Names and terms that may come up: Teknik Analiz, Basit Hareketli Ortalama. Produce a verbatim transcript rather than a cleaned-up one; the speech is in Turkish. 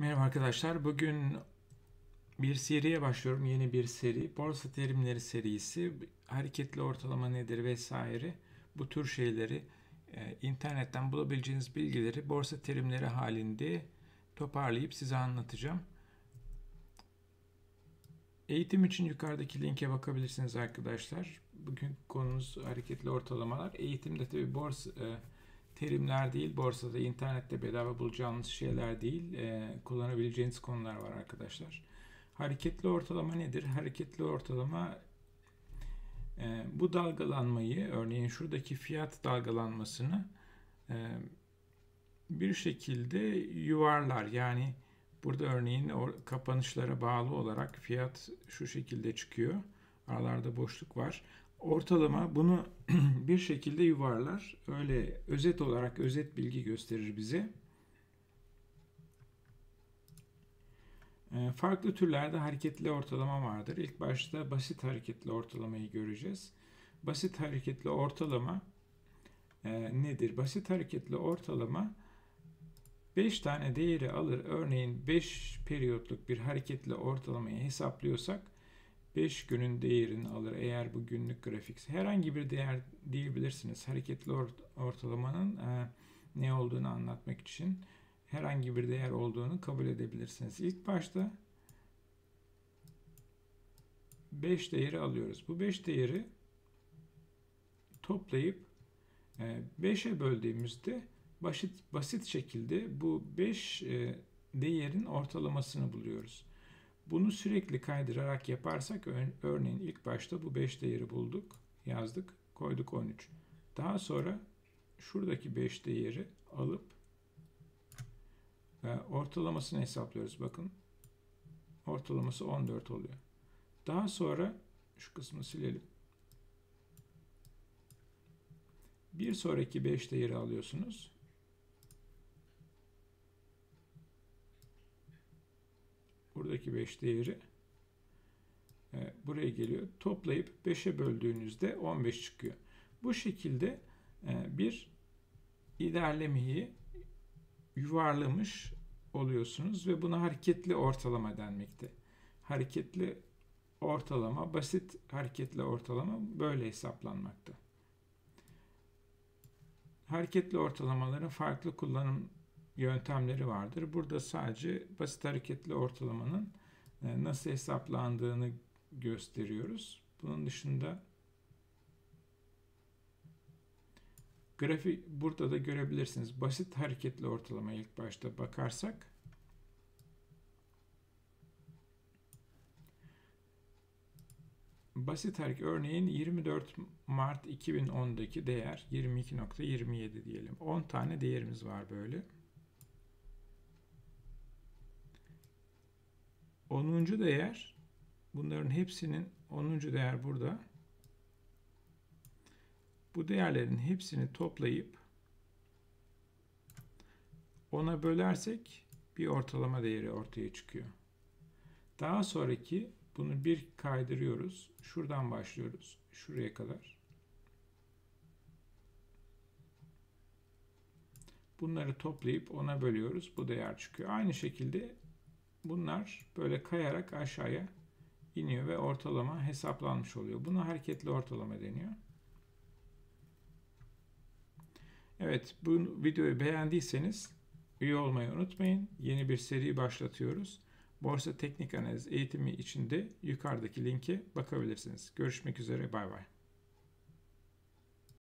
Merhaba arkadaşlar. Bugün bir seriye başlıyorum. Yeni bir seri. Borsa terimleri serisi. Hareketli ortalama nedir vesaire. Bu tür şeyleri e, internetten bulabileceğiniz bilgileri borsa terimleri halinde toparlayıp size anlatacağım. Eğitim için yukarıdaki linke bakabilirsiniz arkadaşlar. Bugün konumuz hareketli ortalamalar. Eğitimde tabi borsa e, terimler değil, borsada, internette bedava bulacağınız şeyler değil, e, kullanabileceğiniz konular var arkadaşlar. Hareketli ortalama nedir? Hareketli ortalama e, bu dalgalanmayı, örneğin şuradaki fiyat dalgalanmasını e, bir şekilde yuvarlar. Yani burada örneğin kapanışlara bağlı olarak fiyat şu şekilde çıkıyor. Aralarda boşluk var. Ortalama bunu bir şekilde yuvarlar. Öyle özet olarak özet bilgi gösterir bize. Farklı türlerde hareketli ortalama vardır. İlk başta basit hareketli ortalamayı göreceğiz. Basit hareketli ortalama nedir? Basit hareketli ortalama beş tane değeri alır. Örneğin beş periyotluk bir hareketli ortalamayı hesaplıyorsak beş günün değerini alır. Eğer bu günlük grafikse herhangi bir değer diyebilirsiniz. Hareketli ortalamanın e, ne olduğunu anlatmak için herhangi bir değer olduğunu kabul edebilirsiniz. İlk başta beş değeri alıyoruz. Bu beş değeri toplayıp e, beşe böldüğümüzde basit, basit şekilde bu beş e, değerin ortalamasını buluyoruz. Bunu sürekli kaydırarak yaparsak, örneğin ilk başta bu beş değeri bulduk, yazdık, koyduk on üç. Daha sonra şuradaki beş değeri alıp e, ortalamasını hesaplıyoruz. Bakın, ortalaması on dört oluyor. Daha sonra şu kısmı silelim. Bir sonraki beş değeri alıyorsunuz. Buradaki beş değeri e, buraya geliyor. Toplayıp beşe böldüğünüzde on beş çıkıyor. Bu şekilde e, bir ilerlemeyi yuvarlamış oluyorsunuz ve buna hareketli ortalama denmekte. Hareketli ortalama, basit hareketli ortalama böyle hesaplanmakta. Hareketli ortalamaların farklı kullanım yöntemleri vardır. Burada sadece basit hareketli ortalamanın nasıl hesaplandığını gösteriyoruz. Bunun dışında grafik burada da görebilirsiniz. Basit hareketli ortalama ilk başta bakarsak basit hareket örneğin yirmi dört Mart iki bin on'daki değer yirmi iki nokta yirmi yedi diyelim. on tane değerimiz var böyle. onuncu değer, bunların hepsinin onuncu değer burada. Bu değerlerin hepsini toplayıp ona bölersek bir ortalama değeri ortaya çıkıyor. Daha sonraki bunu bir kaydırıyoruz. Şuradan başlıyoruz. Şuraya kadar. Bunları toplayıp ona bölüyoruz. Bu değer çıkıyor. Aynı şekilde bunlar böyle kayarak aşağıya iniyor ve ortalama hesaplanmış oluyor. Buna hareketli ortalama deniyor. Evet, bu videoyu beğendiyseniz üye olmayı unutmayın. Yeni bir seri başlatıyoruz. Borsa Teknik Analiz eğitimi için de yukarıdaki linke bakabilirsiniz. Görüşmek üzere, bay bay.